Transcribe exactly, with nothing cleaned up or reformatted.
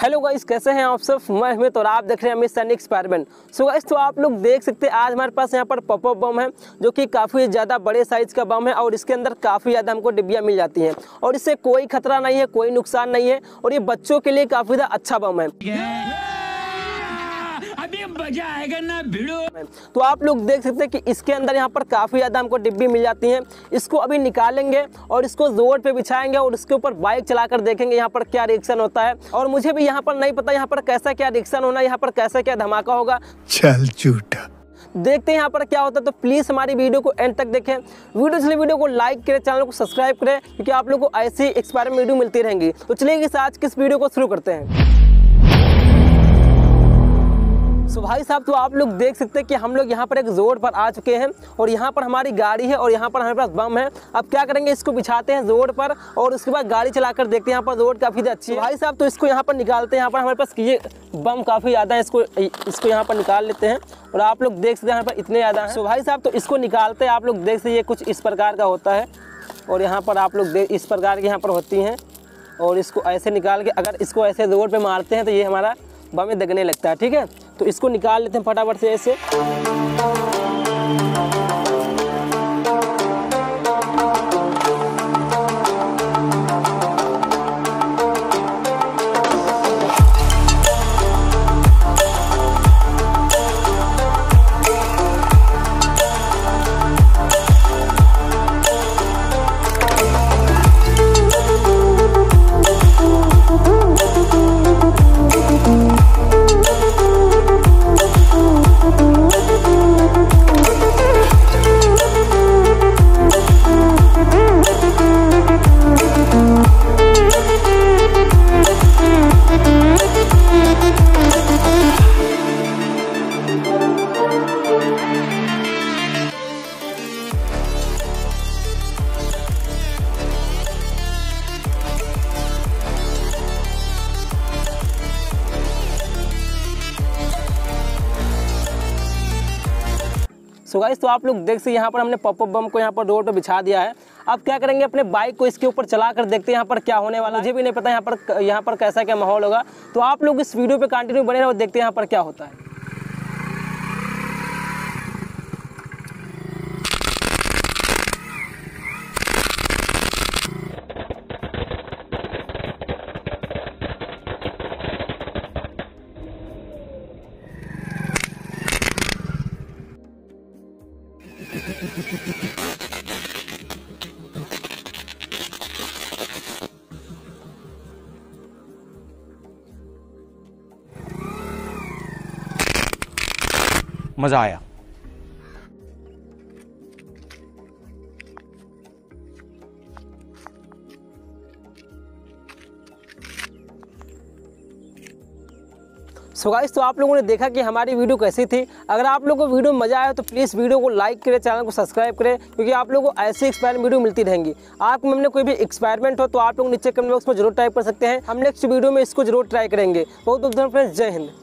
Hello guys, कैसे हैं आप सब। मैं अमित और आप देख रहे हैं Amit son experiment. So guys, तो आप लोग देख सकते हैं आज हमारे पास यहाँ पर पॉपअप बम है जो कि काफ़ी ज़्यादा बड़े साइज़ का बम है और इसके अंदर काफ़ी ज़्यादा हमको डिब्बियाँ मिल जाती हैं और इससे कोई खतरा नहीं है, कोई नुकसान नहीं है और ये बच्चों के लिए काफ़ी ज़्यादा अच्छा बम है। मजा आएगा ना भिड़ो। तो आप लोग देख सकते हैं कि इसके अंदर यहाँ पर काफ़ी ज़्यादा हमको डिब्बी मिल जाती हैं। इसको अभी निकालेंगे और इसको रोड पे बिछाएंगे और इसके ऊपर बाइक चलाकर देखेंगे यहाँ पर क्या रिएक्शन होता है। और मुझे भी यहाँ पर नहीं पता यहाँ पर कैसा क्या रिएक्शन होना, यहाँ पर कैसा क्या धमाका होगा। चल झूठा, देखते हैं यहाँ पर क्या होता है। तो प्लीज़ हमारी वीडियो को एंड तक देखें। वीडियो चलिए वीडियो को लाइक करें, चैनल को सब्सक्राइब करें क्योंकि आप लोग को ऐसी एक्सपेरिमेंट वीडियो मिलती रहेंगी। तो चलिए आज किस वीडियो को शुरू करते हैं। तो भाई साहब, तो आप लोग देख सकते हैं कि हम लोग यहाँ पर एक रोड पर आ चुके हैं और यहाँ पर हमारी गाड़ी है और यहाँ पर हमारे पास बम है। अब क्या करेंगे, इसको बिछाते हैं रोड पर और उसके बाद गाड़ी चलाकर देखते हैं। यहाँ पर रोड काफ़ी अच्छी है भाई साहब, तो इसको यहाँ पर निकालते हैं। यहाँ पर हमारे पास ये बम काफ़ी ज़्यादा है, इसको इसको यहाँ पर निकाल लेते हैं और आप लोग देख सकते हैं यहाँ पर इतने ज़्यादा हैं। तो भाई साहब, तो इसको निकालते हैं। आप लोग देख सकते हैं ये कुछ इस प्रकार का होता है और यहाँ पर आप लोग इस प्रकार के यहाँ पर होती हैं और इसको ऐसे निकाल के अगर इसको ऐसे रोड पर मारते हैं तो ये हमारा बम दगने लगता है। ठीक है, तो इसको निकाल लेते हैं फटाफट से ऐसे। सो गाइस, तो आप लोग देख सकते हैं यहाँ पर हमने पॉपअप बम को यहाँ पर रोड पर बिछा दिया है। अब क्या करेंगे, अपने बाइक को इसके ऊपर चला कर देखते हैं यहाँ पर क्या होने वाला है। मुझे भी नहीं पता यहाँ पर यहाँ पर कैसा क्या माहौल होगा। तो आप लोग इस वीडियो पे कंटिन्यू बने रहे और देखते हैं यहाँ पर क्या होता है। मजा आया। सो गाइस, तो आप लोगों ने देखा कि हमारी वीडियो कैसी थी। अगर आप लोगों को वीडियो मज़ा आया तो प्लीज़ वीडियो को लाइक करें, चैनल को सब्सक्राइब करें क्योंकि आप लोगों को ऐसी एक्सपेरिमेंट वीडियो मिलती रहेंगी। आपको हमने कोई भी एक्सपेरिमेंट हो तो आप लोग नीचे कमेंट बॉक्स में जरूर टाइप कर सकते हैं। हम नेक्स्ट वीडियो में इसको जरूर ट्राई करेंगे। बहुत बहुत धन्यवाद फ्रेंड्स, जय हिंद।